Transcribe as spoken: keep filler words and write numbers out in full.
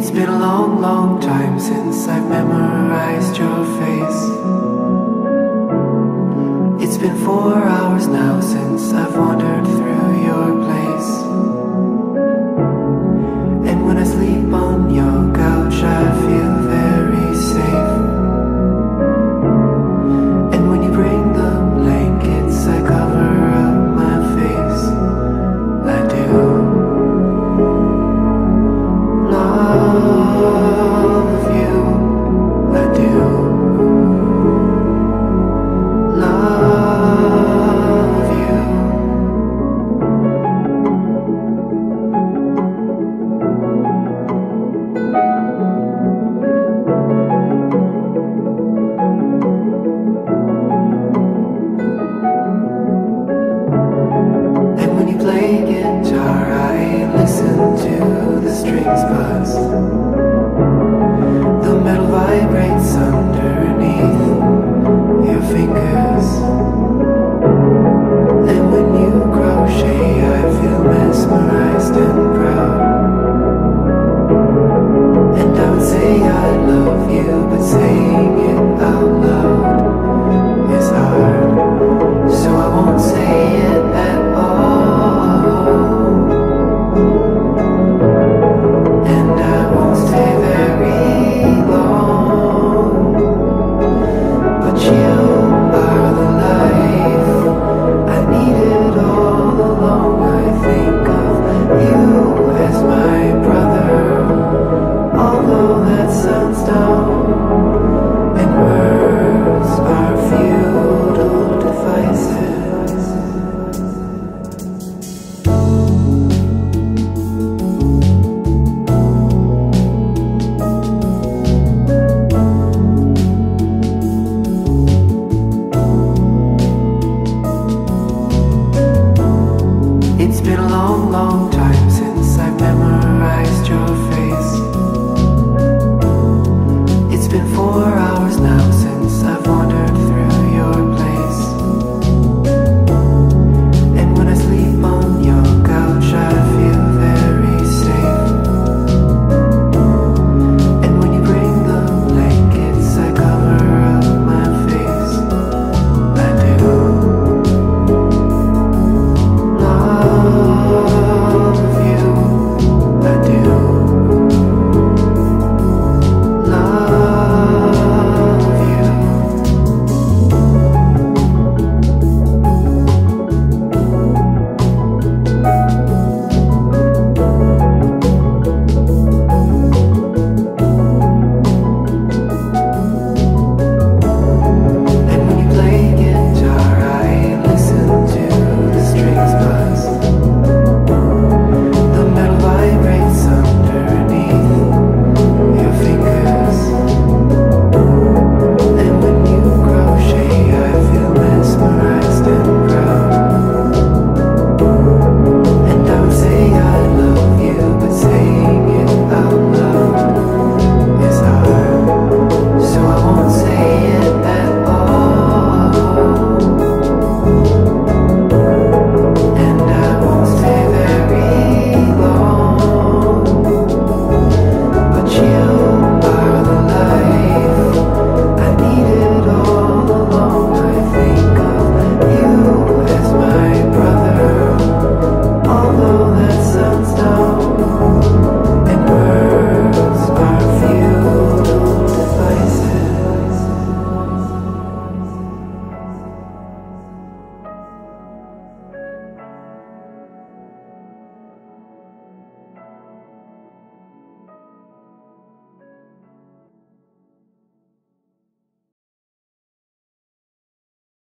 It's been a long, long time since I've memorized your face. It's been four hours now since I've wandered through